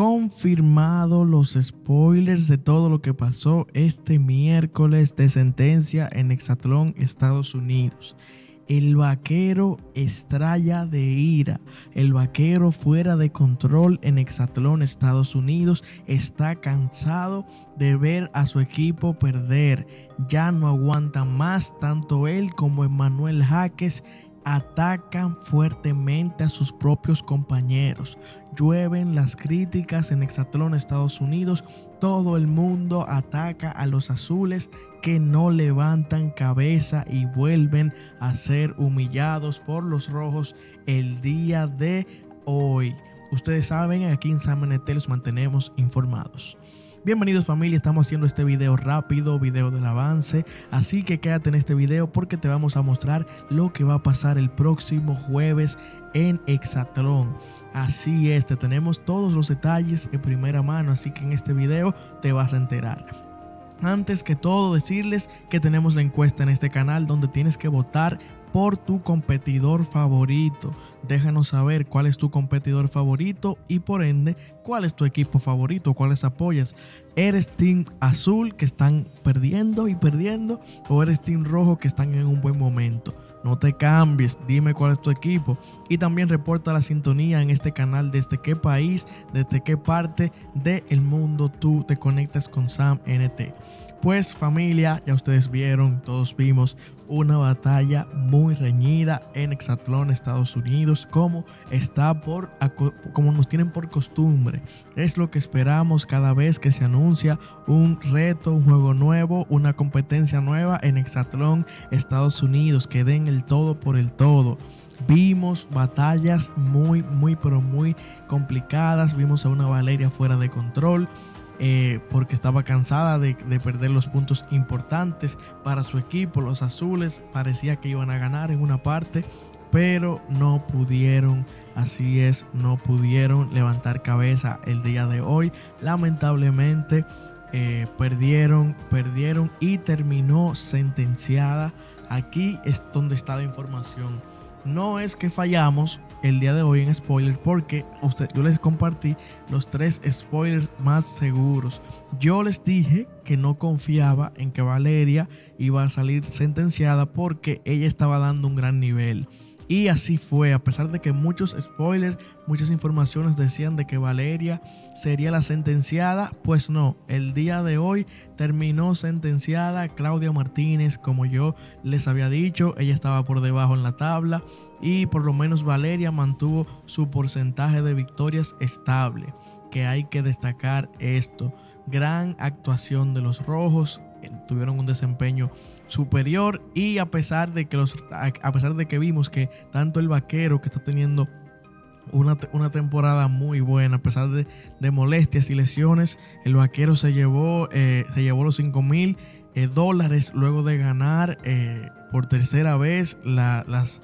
confirmado los spoilers de todo lo que pasó este miércoles de sentencia en Exatlón, Estados Unidos. El Vaquero estrella de ira, el Vaquero fuera de control en Exatlón, Estados Unidos, está cansado de ver a su equipo perder. Ya no aguantan más, tanto él como Emmanuel Jacques atacan fuertemente a sus propios compañeros. Llueven las críticas en Exatlón, Estados Unidos. Todo el mundo ataca a los azules que no levantan cabeza y vuelven a ser humillados por los rojos el día de hoy. Ustedes saben, aquí en Sam Tv los mantenemos informados. Bienvenidos familia, estamos haciendo este video rápido, video del avance, así que quédate en este video porque te vamos a mostrar lo que va a pasar el próximo jueves en Exatlón. Así es, te tenemos todos los detalles en primera mano, así que en este video te vas a enterar. Antes que todo, decirles que tenemos la encuesta en este canal donde tienes que votar por tu competidor favorito. Déjanos saber cuál es tu competidor favorito y por ende cuál es tu equipo favorito, cuáles apoyas. ¿Eres team azul que están perdiendo y perdiendo o eres team rojo que están en un buen momento? No te cambies, dime cuál es tu equipo y también reporta la sintonía en este canal desde qué país, desde qué parte del mundo tú te conectas con Sam NT. Pues familia, ya ustedes vieron, todos vimos una batalla muy reñida en Exatlón, Estados Unidos, como nos tienen por costumbre. Es lo que esperamos cada vez que se anuncia un reto, un juego nuevo, una competencia nueva en Exatlón, Estados Unidos, que den el todo por el todo. Vimos batallas muy complicadas, vimos a una Valeria fuera de control. Porque estaba cansada de perder los puntos importantes para su equipo. Los azules parecía que iban a ganar en una parte, pero no pudieron, así es, no pudieron levantar cabeza el día de hoy. Lamentablemente perdieron y terminó sentenciada. Aquí es donde está la información. No es que fallamos el día de hoy en spoilers porque yo les compartí los 3 spoilers más seguros. Yo les dije que no confiaba en que Valeria iba a salir sentenciada porque ella estaba dando un gran nivel. Y así fue, a pesar de que muchos spoilers, muchas informaciones decían de que Valeria sería la sentenciada, pues no, el día de hoy terminó sentenciada Claudia Martínez, como yo les había dicho. Ella estaba por debajo en la tabla y por lo menos Valeria mantuvo su porcentaje de victorias estable, que hay que destacar esto. Gran actuación de los rojos, tuvieron un desempeño superior y a pesar de que vimos que tanto el Vaquero, que está teniendo una temporada muy buena, a pesar de molestias y lesiones, el Vaquero se llevó los $5,000 luego de ganar por tercera vez las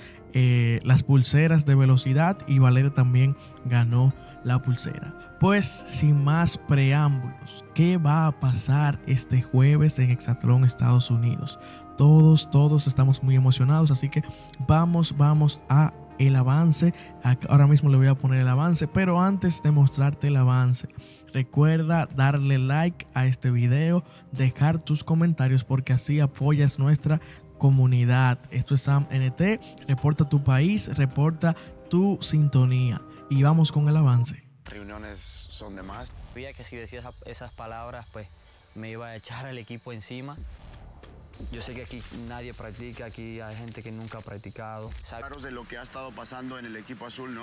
pulseras de velocidad, y Valeria también ganó la pulsera. Pues sin más preámbulos, ¿qué va a pasar este jueves en Exatlón, Estados Unidos? Todos estamos muy emocionados, así que vamos a el avance. Ahora mismo le voy a poner el avance, pero antes de mostrarte el avance, recuerda darle like a este video, dejar tus comentarios porque así apoyas nuestra comunidad. Esto es Sam NT, reporta tu país, reporta tu sintonía y vamos con el avance. Reuniones son de más. Sabía que si decía esas palabras pues me iba a echar el equipo encima. Yo sé que aquí nadie practica, aquí hay gente que nunca ha practicado. Claro de lo que ha estado pasando en el equipo azul, ¿no?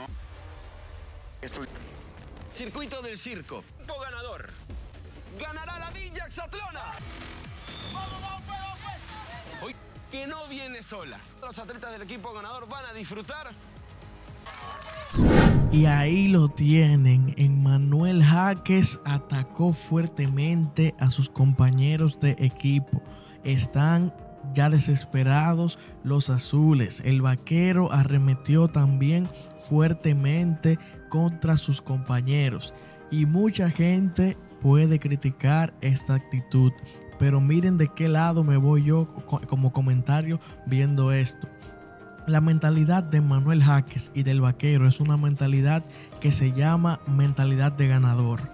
Circuito del circo. Equipo ganador. Ganará la Villa Exatlona. Hoy que no viene sola. Los atletas del equipo ganador van a disfrutar. Y ahí lo tienen, Emmanuel Jacques atacó fuertemente a sus compañeros de equipo. Están ya desesperados los azules. El Vaquero arremetió también fuertemente contra sus compañeros. Y mucha gente puede criticar esta actitud, pero miren de qué lado me voy yo como comentario viendo esto. La mentalidad de Emmanuel Jacques y del Vaquero es una mentalidad que se llama mentalidad de ganador.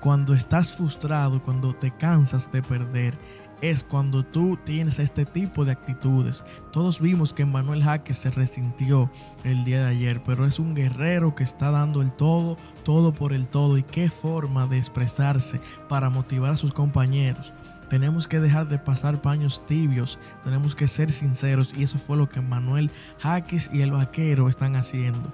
Cuando estás frustrado, cuando te cansas de perder, es cuando tú tienes este tipo de actitudes. Todos vimos que Emmanuel Jacques se resintió el día de ayer, pero es un guerrero que está dando el todo por el todo. Y qué forma de expresarse para motivar a sus compañeros. Tenemos que dejar de pasar paños tibios, tenemos que ser sinceros, y eso fue lo que Emmanuel Jacques y el Vaquero están haciendo.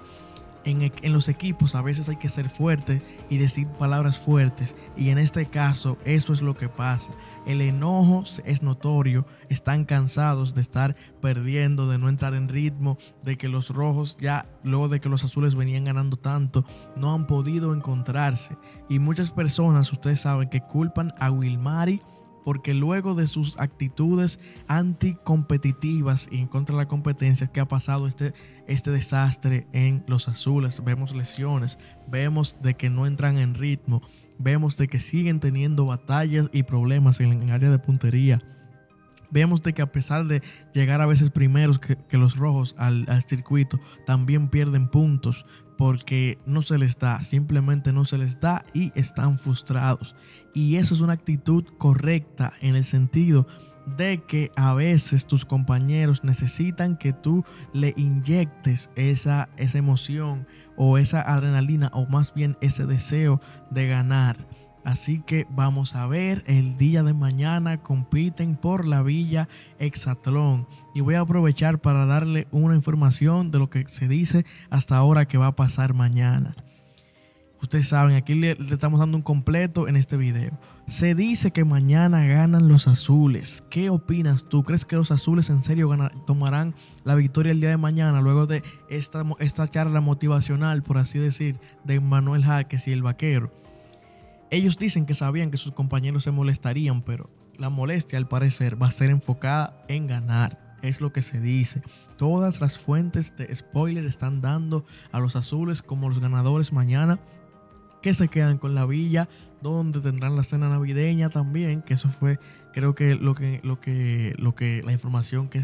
En los equipos a veces hay que ser fuertes y decir palabras fuertes, y en este caso eso es lo que pasa. El enojo es notorio, están cansados de estar perdiendo, de no entrar en ritmo, de que los rojos ya, luego de que los azules venían ganando tanto, no han podido encontrarse. Y muchas personas, ustedes saben, que culpan a Wilmary, porque luego de sus actitudes anticompetitivas y en contra de la competencia que ha pasado este desastre en los azules. Vemos lesiones, vemos de que no entran en ritmo, vemos de que siguen teniendo batallas y problemas en el área de puntería. Vemos de que a pesar de llegar a veces primeros que los rojos al circuito, también pierden puntos porque no se les da, simplemente no se les da y están frustrados. Y eso es una actitud correcta en el sentido de que a veces tus compañeros necesitan que tú le inyectes esa emoción o esa adrenalina, o más bien ese deseo de ganar. Así que vamos a ver, el día de mañana compiten por la Villa Exatlón. Y voy a aprovechar para darle una información de lo que se dice hasta ahora que va a pasar mañana. Ustedes saben, aquí le estamos dando un completo en este video. Se dice que mañana ganan los azules. ¿Qué opinas tú? ¿Crees que los azules en serio tomarán la victoria el día de mañana luego de esta charla motivacional, por así decir, de Emmanuel Jacques y el Vaquero? Ellos dicen que sabían que sus compañeros se molestarían, pero la molestia al parecer va a ser enfocada en ganar. Es lo que se dice. Todas las fuentes de spoiler están dando a los azules como los ganadores mañana, que se quedan con la villa, donde tendrán la cena navideña también, que eso fue, creo que la información que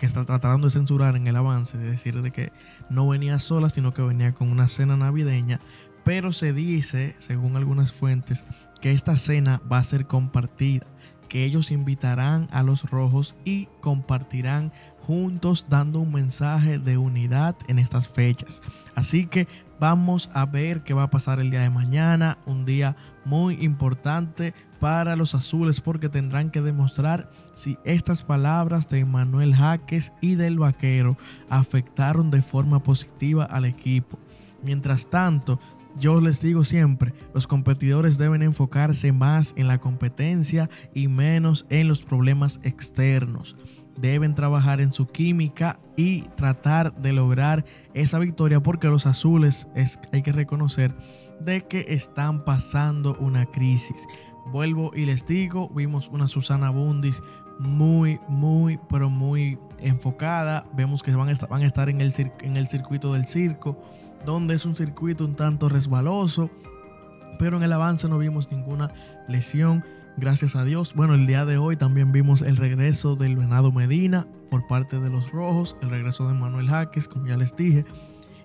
está tratando de censurar en el avance, de decir de que no venía sola, sino que venía con una cena navideña. Pero se dice, según algunas fuentes, que esta cena va a ser compartida, que ellos invitarán a los rojos y compartirán juntos, dando un mensaje de unidad en estas fechas. Así que vamos a ver qué va a pasar el día de mañana, un día muy importante para los azules, porque tendrán que demostrar si estas palabras de Emmanuel Jacques y del Vaquero afectaron de forma positiva al equipo. Mientras tanto, yo les digo siempre, los competidores deben enfocarse más en la competencia y menos en los problemas externos. Deben trabajar en su química y tratar de lograr esa victoria, porque los azules, hay que reconocer de que están pasando una crisis. Vuelvo y les digo, vimos una Susana Bundis muy enfocada. Vemos que van a estar en el circuito del circo, donde es un circuito un tanto resbaloso, pero en el avance no vimos ninguna lesión, gracias a Dios. Bueno, el día de hoy también vimos el regreso del Venado Medina por parte de los rojos, el regreso de Emmanuel Jacques, como ya les dije,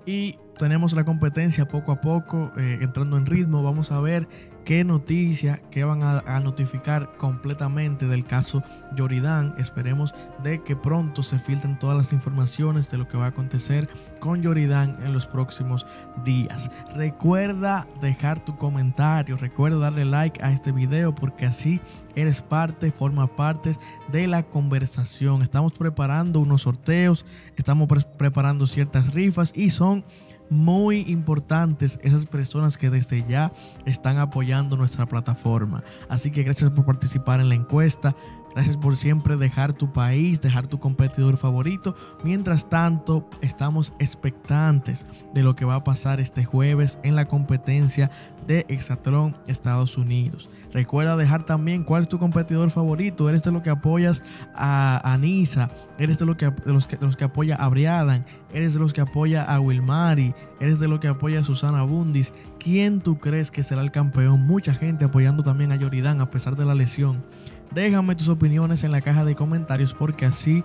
y tenemos la competencia poco a poco entrando en ritmo. Vamos a ver qué noticia, qué van a notificar completamente del caso Yoridán. Esperemos de que pronto se filtren todas las informaciones de lo que va a acontecer con Yoridán en los próximos días. Recuerda dejar tu comentario, recuerda darle like a este video, porque así eres parte, forma parte de la conversación. Estamos preparando unos sorteos, estamos preparando ciertas rifas, y son muy importantes esas personas que desde ya están apoyando nuestra plataforma. Así que gracias por participar en la encuesta, gracias por siempre dejar tu país, dejar tu competidor favorito. Mientras tanto, estamos expectantes de lo que va a pasar este jueves en la competencia de Exatlón Estados Unidos. Recuerda dejar también cuál es tu competidor favorito. ¿Eres de los que apoyas a Anisa? ¿Eres de los que apoya a Briadan? ¿Eres de los que apoya a Wilmary? ¿Eres de los que apoya a Susana Bundis? ¿Quién tú crees que será el campeón? Mucha gente apoyando también a Yoridán a pesar de la lesión. Déjame tus opiniones en la caja de comentarios, porque así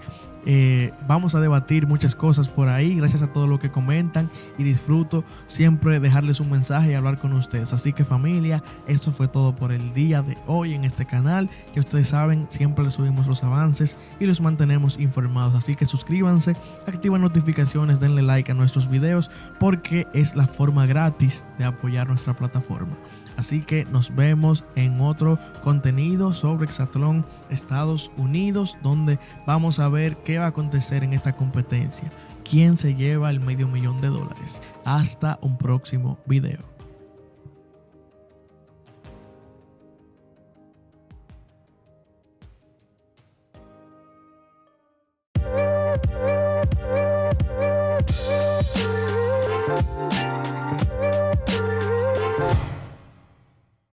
vamos a debatir muchas cosas por ahí. Gracias a todo lo que comentan, y disfruto siempre dejarles un mensaje y hablar con ustedes. Así que familia, esto fue todo por el día de hoy en este canal. Ya ustedes saben, siempre les subimos los avances y los mantenemos informados. Así que suscríbanse, activen notificaciones, denle like a nuestros videos, porque es la forma gratis de apoyar nuestra plataforma. Así que nos vemos en otro contenido sobre Exatlón Estados Unidos, donde vamos a ver qué va a acontecer en esta competencia, quién se lleva el $500,000. Hasta un próximo video.